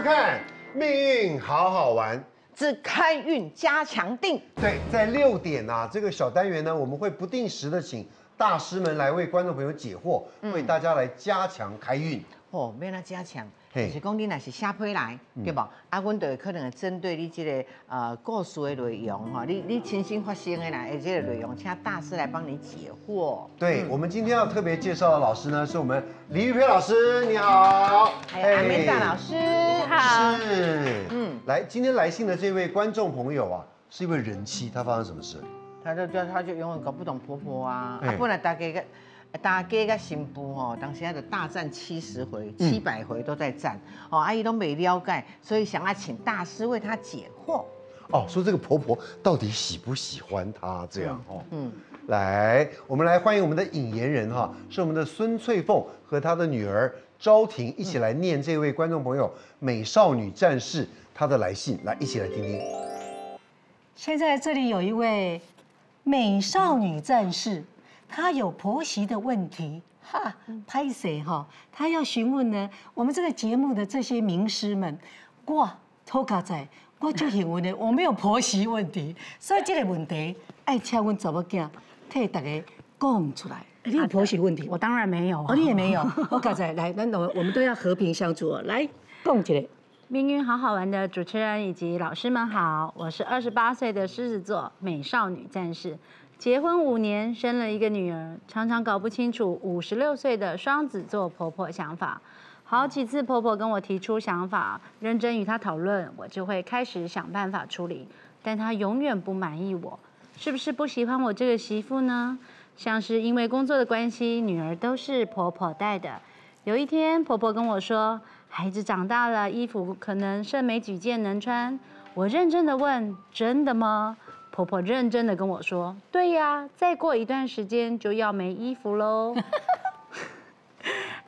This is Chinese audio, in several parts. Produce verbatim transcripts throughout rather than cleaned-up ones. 收看《命运好好玩》。 是开运加强定。对，在六点啊，这个小单元呢，我们会不定时的请大师们来为观众朋友解惑，嗯、为大家来加强开运。哦，要哪加强？就是讲你那是写批来，嗯、对吧？啊，阮就会可能针对你这个呃故事的内容哈，你你亲身发生的哪一些内容，请大师来帮你解惑。对，嗯、我们今天要特别介绍的老师呢，是我们李玉佩老师，你好。哎，阿美达老师，好。是，嗯。 来，今天来信的这位观众朋友啊，是一位人妻，她发生什么事？她就就她就永远搞不懂婆婆啊，欸、啊本来大家个大家个媳妇吼，当时她就大战七十回、七百回都在战，哦、嗯，阿姨、啊、都没了解，所以想要请大师为她解惑。哦，说这个婆婆到底喜不喜欢她这样哦？嗯，嗯来，我们来欢迎我们的引言人哈、啊，是我们的孙翠凤和她的女儿昭婷一起来念这位观众朋友《美少女战士》。 他的来信，来一起来听听。现在这里有一位美少女战士，她有婆媳的问题，哈，拍谁哈？她要询问呢，我们这个节目的这些名师们，哇，托卡仔，我就幸运的，我没有婆媳问题，所以这个问题爱请问怎么讲，替大家讲出来。你有婆媳问题？我当然没有、啊，哦，你也没有。托卡仔，来，那我我们都要和平相处哦，来，讲起来。 命运好好玩的主持人以及老师们好，我是二十八岁的狮子座美少女战士，结婚五年，生了一个女儿，常常搞不清楚五十六岁的双子座婆婆想法。好几次婆婆跟我提出想法，认真与她讨论，我就会开始想办法处理，但她永远不满意我，是不是不喜欢我这个媳妇呢？像是因为工作的关系，女儿都是婆婆带的。有一天，婆婆跟我说。 孩子长大了，衣服可能剩没几件能穿。我认真的问：“真的吗？”婆婆认真的跟我说：“对呀，再过一段时间就要没衣服喽。”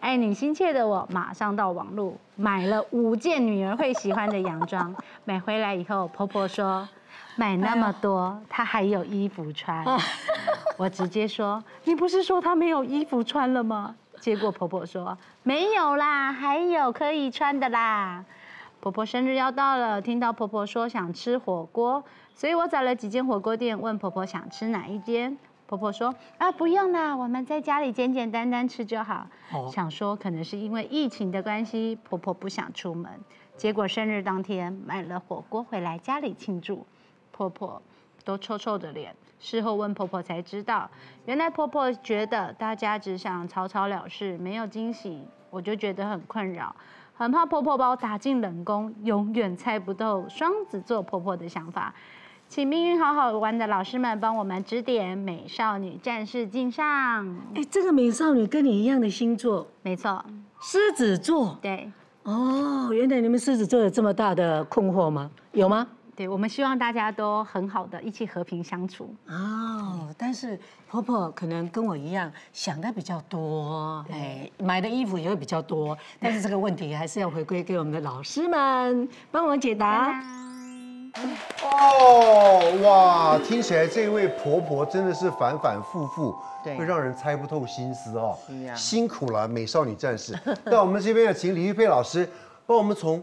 爱女心切的我，马上到网络买了五件女儿会喜欢的洋装。买回来以后，婆婆说：“买那么多，她还有衣服穿。”我直接说：“你不是说她没有衣服穿了吗？” 结果婆婆说没有啦，还有可以穿的啦。婆婆生日要到了，听到婆婆说想吃火锅，所以我找了几间火锅店问婆婆想吃哪一间。婆婆说啊不用啦，我们在家里简简单单吃就好。哦、想说可能是因为疫情的关系，婆婆不想出门。结果生日当天买了火锅回来家里庆祝，婆婆都臭臭的脸。 事后问婆婆才知道，原来婆婆觉得大家只想草草了事，没有惊喜，我就觉得很困扰，很怕婆婆把我打进冷宫，永远猜不透双子座婆婆的想法。请命运好好玩的老师们帮我们指点，美少女战士敬上。哎，这个美少女跟你一样的星座，没错，狮子座。对，哦，原来你们狮子座有这么大的困惑吗？有吗？ 对，我们希望大家都很好的，一起和平相处。哦，但是婆婆可能跟我一样，想的比较多，哎，买的衣服也会比较多。但是这个问题还是要回归给我们的老师们帮我们解答。哦，哇，听起来这位婆婆真的是反反复复，对，会让人猜不透心思哦。啊、辛苦了，美少女战士。那我们这边要请李玉佩老师帮我们从。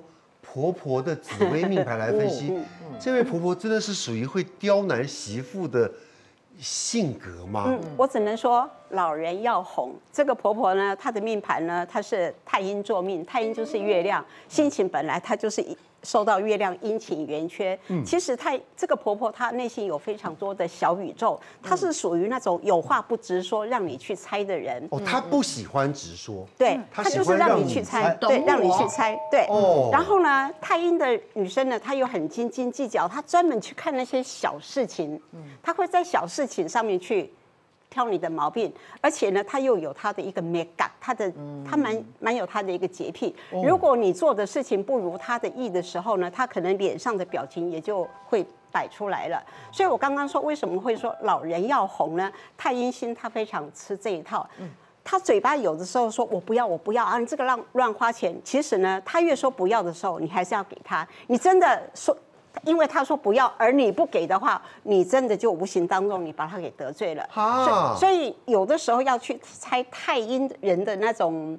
婆婆的紫微命盘来分析，这位婆婆真的是属于会刁难媳妇的性格吗？嗯，我只能说老人要红。这个婆婆呢，她的命盘呢，她是太阴座命，太阴就是月亮，心情本来她就是受到月亮阴晴圆缺。嗯，其实她这个婆婆她内心有非常多的小宇宙，她是属于那种有话不直说，让你去猜的人。哦，她不喜欢直说，对，她就是让你去猜，对，让你去猜，对。哦，然后呢？ 太阴的女生呢，她又很斤斤计较，她专门去看那些小事情，她会在小事情上面去挑你的毛病，而且呢，她又有她的一个 make up， 她的她蛮蛮有她的一个洁癖。如果你做的事情不如她的意的时候呢，她可能脸上的表情也就会。 摆出来了，所以我刚刚说为什么会说老人要红呢？太阴星他非常吃这一套，他嘴巴有的时候说我不要，我不要啊，你这个乱乱花钱。其实呢，他越说不要的时候，你还是要给他。你真的说，因为他说不要，而你不给的话，你真的就无形当中你把他给得罪了。啊，所以有的时候要去猜太阴人的那种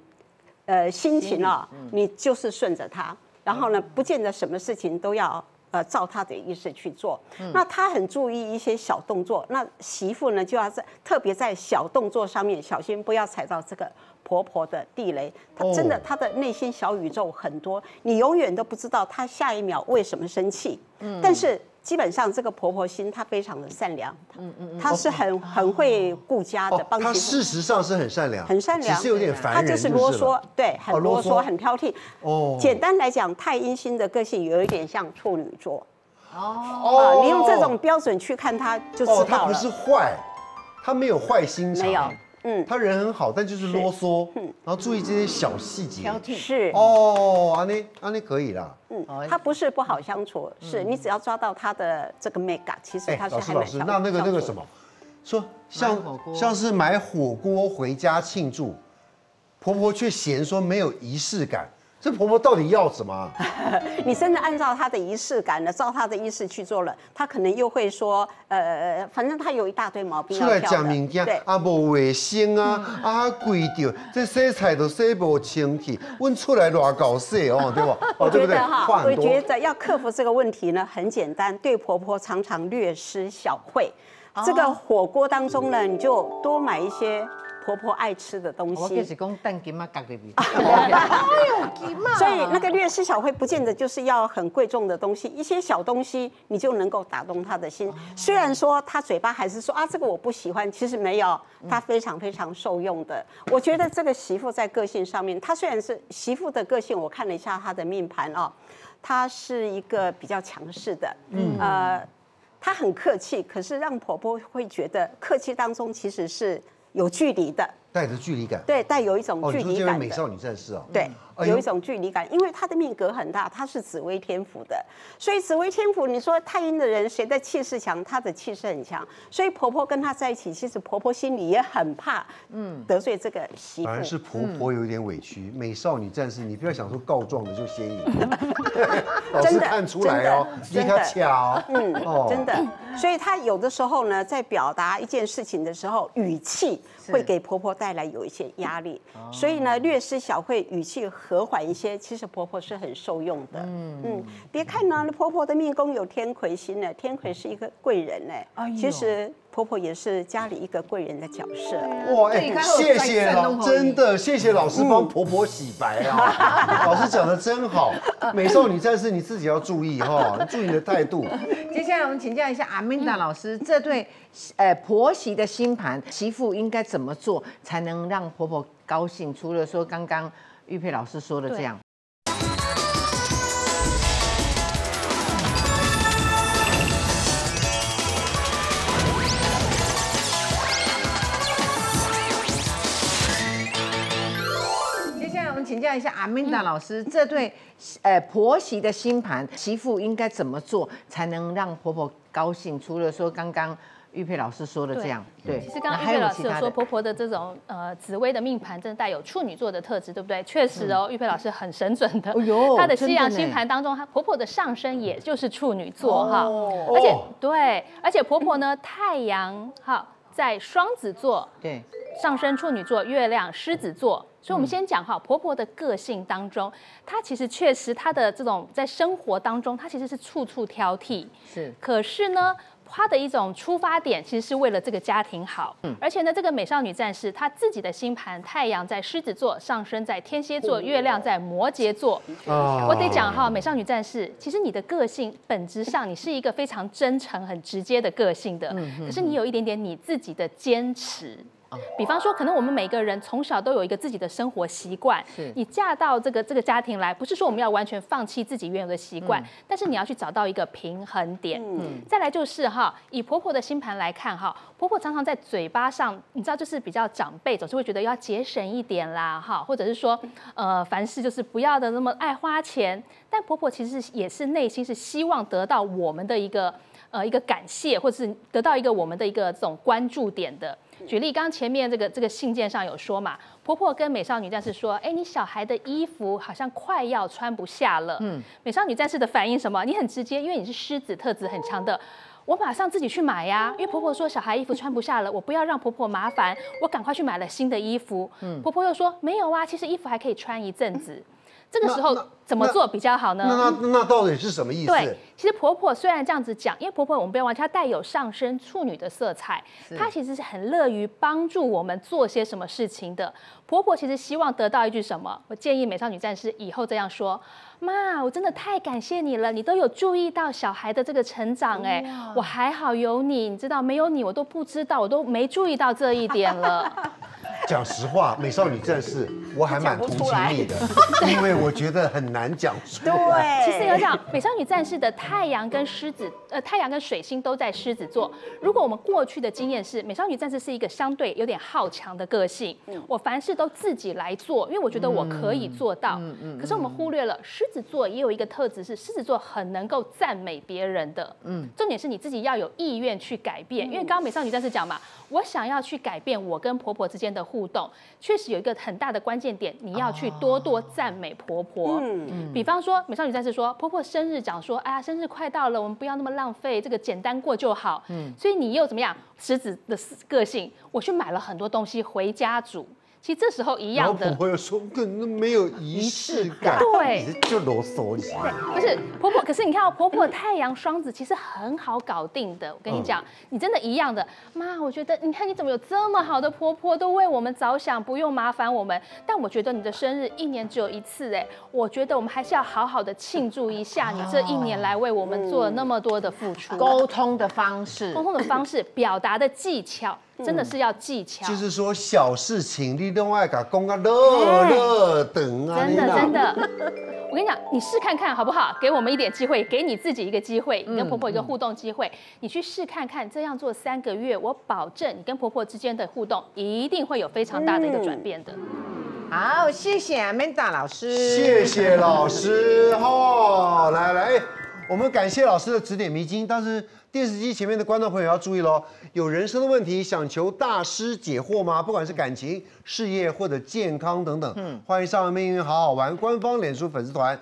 呃心情啊，你就是顺着他。然后呢，不见得什么事情都要呃照他的意思去做。嗯、那他很注意一些小动作，那媳妇呢就要在特别在小动作上面小心，不要踩到这个婆婆的地雷。她真的，她的内心小宇宙很多，你永远都不知道她下一秒为什么生气。嗯，但是。 基本上这个婆婆心，她非常的善良，嗯嗯，她是很很会顾家的，帮。她事实上是很善良，很善良，只是有点烦人，她就是啰嗦，对，很啰嗦，很挑剔。哦，简单来讲，太阴星的个性有一点像处女座。哦哦，你用这种标准去看她就知道了。她不是坏，她没有坏心肠，没有，嗯，她人很好，但就是啰嗦，嗯，然后注意这些小细节，挑剔是。哦，安妮，安妮可以啦。 嗯，他不是不好相处，是你只要抓到他的这个 mega， 其实他是还蛮相处。那那个那个什么，说像像是买火锅回家庆祝，婆婆却嫌说没有仪式感，这婆婆到底要什么？你真的按照她的仪式感呢，照她的意思去做了，她可能又会说，呃，反正她有一大堆毛病要挑的。出来吃物件，啊，无卫生啊，啊，贵着，这洗菜都洗不清气，问出来乱搞洗哦，对吧？我觉得哈。 我觉得要克服这个问题呢，很简单，对婆婆常常略施小惠。哦、这个火锅当中呢，你就多买一些婆婆爱吃的东西。我就是讲蛋羹嘛，咖喱味。所以那个略施小惠，不见得就是要很贵重的东西，一些小东西你就能够打动她的心。哦、虽然说她嘴巴还是说啊，这个我不喜欢，其实没有，她非常非常受用的。嗯、我觉得这个媳妇在个性上面，她虽然是媳妇的个性，我看了一下她的命盘啊、哦。 她是一个比较强势的，嗯，呃，她很客气，可是让婆婆会觉得客气当中其实是有距离的，带着距离感，对，带有一种距离感的。哦，美少女战士啊，对，有一种距离感，因为她的命格很大，她是紫微天府的，所以紫微天府，你说太阴的人谁的气势强，她的气势很强，所以婆婆跟她在一起，其实婆婆心里也很怕，嗯，得罪这个媳妇。反而是婆婆有点委屈，美少女战士，你不要想说告状的就先赢。 老师看出来哦，真的巧，嗯，哦，真的，所以她有的时候呢，在表达一件事情的时候，语气会给婆婆带来有一些压力，所以呢，略施小惠，语气和缓一些，其实婆婆是很受用的。嗯嗯，别看呢，婆婆的命宫有天魁星呢，天魁是一个贵人呢，其实。 婆婆也是家里一个贵人的角色。哇，哎，谢谢老，真的谢谢老师帮婆婆洗白啊！老师讲得真好，美少女战士你自己要注意哈，注意你的态度。接下来我们请教一下阿明达老师，这对呃婆媳的星盘，媳妇应该怎么做才能让婆婆高兴？除了说刚刚玉佩老师说的这样。 请教一下阿明达老师，这对呃婆媳的星盘，媳妇应该怎么做才能让婆婆高兴？除了说刚刚玉佩老师说的这样， 对， 对。其实刚刚玉佩老师有说婆婆的这种呃紫微的命盘，真的带有处女座的特质，对不对？确实哦，嗯、玉佩老师很神准的。哎呦，她的西洋星盘当中，她婆婆的上升也就是处女座哈，哦、而且、哦、对，而且婆婆呢太阳哈在双子座，对，上升处女座，月亮狮子座。 所以，我们先讲哈，婆婆的个性当中，她其实确实她的这种在生活当中，她其实是处处挑剔。是，可是呢，她的一种出发点其实是为了这个家庭好。嗯，而且呢，这个美少女战士她自己的星盘，太阳在狮子座，上升在天蝎座，月亮在摩羯座。哦，我得讲哈，美少女战士，其实你的个性本质上你是一个非常真诚、很直接的个性的，嗯、可是你有一点点你自己的坚持。 比方说，可能我们每个人从小都有一个自己的生活习惯。你嫁到这个这个家庭来，不是说我们要完全放弃自己原有的习惯，嗯、但是你要去找到一个平衡点。嗯、再来就是哈，以婆婆的星盘来看哈，婆婆常常在嘴巴上，你知道就是比较长辈，总是会觉得要节省一点啦哈，或者是说呃凡事就是不要的那么爱花钱。但婆婆其实也是内心是希望得到我们的一个呃一个感谢，或者是得到一个我们的一个这种关注点的。 举例，刚前面这个这个信件上有说嘛，婆婆跟美少女战士说，哎，你小孩的衣服好像快要穿不下了。嗯，美少女战士的反应什么？你很直接，因为你是狮子特质很强的，我马上自己去买呀、啊。因为婆婆说小孩衣服穿不下了，我不要让婆婆麻烦，我赶快去买了新的衣服。嗯，婆婆又说没有啊，其实衣服还可以穿一阵子。这个时候怎么做比较好呢？那 那, 那到底是什么意思？对，其实婆婆虽然这样子讲，因为婆婆我们不要忘记，她带有上升处女的色彩，她其实是很乐于帮助我们做些什么事情的。婆婆其实希望得到一句什么？我建议美少女战士以后这样说：妈，我真的太感谢你了，你都有注意到小孩的这个成长、欸，哎、哦，我还好有你，你知道没有你我都不知道，我都没注意到这一点了。讲实话，美少女战士我还蛮同情你的，因为我觉得很难讲出来。对，其实有讲美少女战士的太阳跟狮子，呃，太阳跟水星都在狮子座。如果我们过去的经验是，美少女战士是一个相对有点好强的个性，嗯、我凡事都自己来做，因为我觉得我可以做到。嗯嗯嗯、可是我们忽略了狮子座也有一个特质是，狮子座很能够赞美别人的。嗯，重点是你自己要有意愿去改变，因为刚刚美少女战士讲嘛，我想要去改变我跟婆婆之间的互动，确实有一个很大的关键点，你要去多多赞美婆婆。嗯嗯、比方说美少女战士说婆婆生日讲说，哎呀，生日快到了，我们不要那么浪费，这个简单过就好。嗯，所以你又怎么样？狮子的个性，我去买了很多东西回家煮。其实这时候一样的，婆婆又说没有仪式感，对，就啰嗦一下。不是婆婆，可是你看、哦、婆婆太阳双子其实很好搞定的。我跟你讲，嗯、你真的一样的，妈，我觉得你看你怎么有这么好的婆婆，都为我们着想，不用麻烦我们。但我觉得你的生日一年只有一次，哎，我觉得我们还是要好好的庆祝一下你这一年来为我们做了那么多的付出。沟通的方式，沟通的方式，表达的技巧。真的是要技巧，就是说小事情你都爱搞公啊，乐乐等啊，真的真的。我跟你讲，你试看看好不好？给我们一点机会，给你自己一个机会，你跟婆婆一个互动机会，嗯、你去试看看。这样做三个月，我保证你跟婆婆之间的互动一定会有非常大的一个转变的。嗯、好，谢谢 Amanda 老师，谢谢老师哦，来来，我们感谢老师的指点迷津，但是。电视机前面的观众朋友要注意喽！有人生的问题想求大师解惑吗？不管是感情、事业或者健康等等，嗯，欢迎上《命运好好玩》官方脸书粉丝团，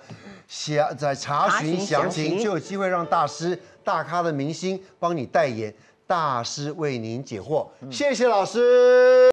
详在查询详情，就有机会让大师、大咖的明星帮你代言，大师为您解惑。嗯、谢谢老师。